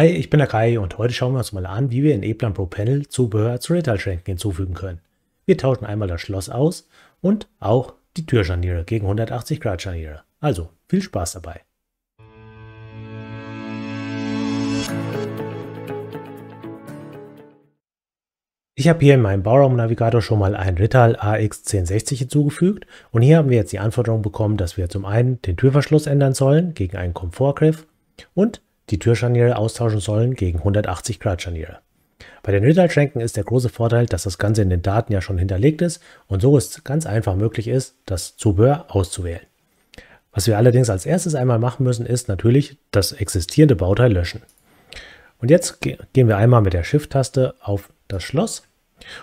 Hi, ich bin der Kai und heute schauen wir uns mal an, wie wir in EPLAN Pro Panel Zubehör zu Rittal-Schränken hinzufügen können. Wir tauschen einmal das Schloss aus und auch die Türscharniere gegen 180 Grad Scharniere. Also viel Spaß dabei! Ich habe hier in meinem Bauraumnavigator schon mal einen Rittal AX1060 hinzugefügt und hier haben wir jetzt die Anforderung bekommen, dass wir zum einen den Türverschluss ändern sollen gegen einen Komfortgriff und die Türscharniere austauschen sollen gegen 180 Grad Scharniere. Bei den Rittal-Schränken ist der große Vorteil, dass das Ganze in den Daten ja schon hinterlegt ist und so es ganz einfach möglich ist, das Zubehör auszuwählen. Was wir allerdings als erstes einmal machen müssen, ist natürlich das existierende Bauteil löschen. Und jetzt gehen wir einmal mit der Shift-Taste auf das Schloss.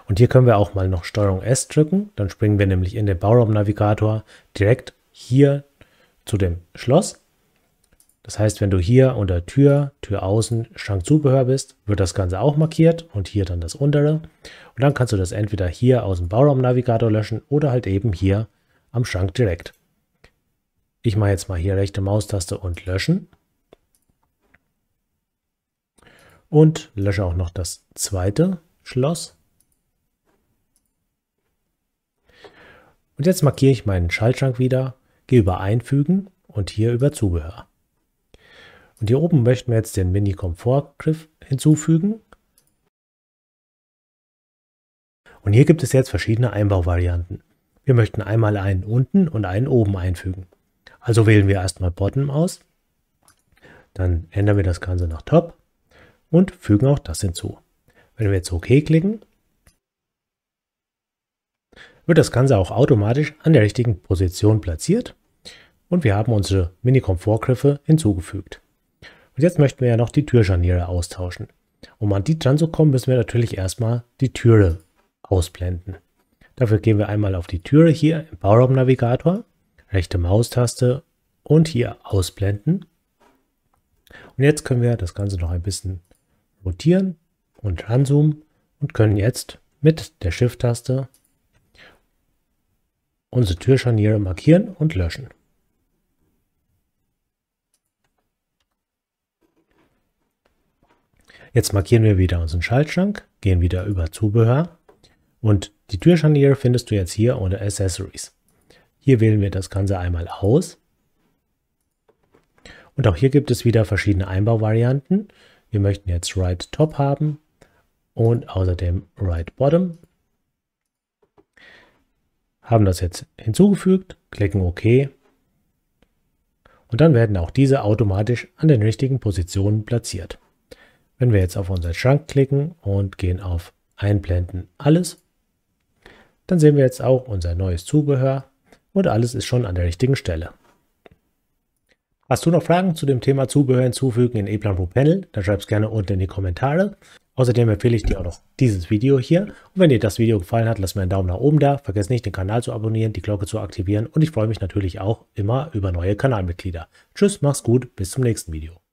Und hier können wir auch mal noch STRG S drücken, dann springen wir nämlich in den Bauraumnavigator direkt hier zu dem Schloss. Das heißt, wenn du hier unter Tür, Tür außen, Schrank Zubehör bist, wird das Ganze auch markiert und hier dann das untere. Und dann kannst du das entweder hier aus dem Bauraumnavigator löschen oder halt eben hier am Schrank direkt. Ich mache jetzt mal hier rechte Maustaste und löschen. Und lösche auch noch das zweite Schloss. Und jetzt markiere ich meinen Schaltschrank wieder, gehe über Einfügen und hier über Zubehör. Und hier oben möchten wir jetzt den Mini-Komfort-Griff hinzufügen. Und hier gibt es jetzt verschiedene Einbauvarianten. Wir möchten einmal einen unten und einen oben einfügen. Also wählen wir erstmal Bottom aus, dann ändern wir das Ganze nach Top und fügen auch das hinzu. Wenn wir jetzt OK klicken, wird das Ganze auch automatisch an der richtigen Position platziert und wir haben unsere Mini-Komfortgriffe hinzugefügt. Und jetzt möchten wir ja noch die Türscharniere austauschen. Um an die dran zu kommen, müssen wir natürlich erstmal die Türe ausblenden. Dafür gehen wir einmal auf die Türe hier im Bauraumnavigator, rechte Maustaste und hier ausblenden. Und jetzt können wir das Ganze noch ein bisschen rotieren und ranzoomen und können jetzt mit der Shift-Taste unsere Türscharniere markieren und löschen. Jetzt markieren wir wieder unseren Schaltschrank, gehen wieder über Zubehör und die Türscharniere findest du jetzt hier unter Accessories. Hier wählen wir das Ganze einmal aus und auch hier gibt es wieder verschiedene Einbauvarianten. Wir möchten jetzt Right Top haben und außerdem Right Bottom. Haben das jetzt hinzugefügt, klicken OK und dann werden auch diese automatisch an den richtigen Positionen platziert. Wenn wir jetzt auf unseren Schrank klicken und gehen auf Einblenden alles, dann sehen wir jetzt auch unser neues Zubehör und alles ist schon an der richtigen Stelle. Hast du noch Fragen zu dem Thema Zubehör hinzufügen in EPLAN Pro Panel, dann schreib es gerne unten in die Kommentare. Außerdem empfehle ich dir auch noch dieses Video hier und wenn dir das Video gefallen hat, lass mir einen Daumen nach oben da, vergiss nicht den Kanal zu abonnieren, die Glocke zu aktivieren und ich freue mich natürlich auch immer über neue Kanalmitglieder. Tschüss, mach's gut, bis zum nächsten Video.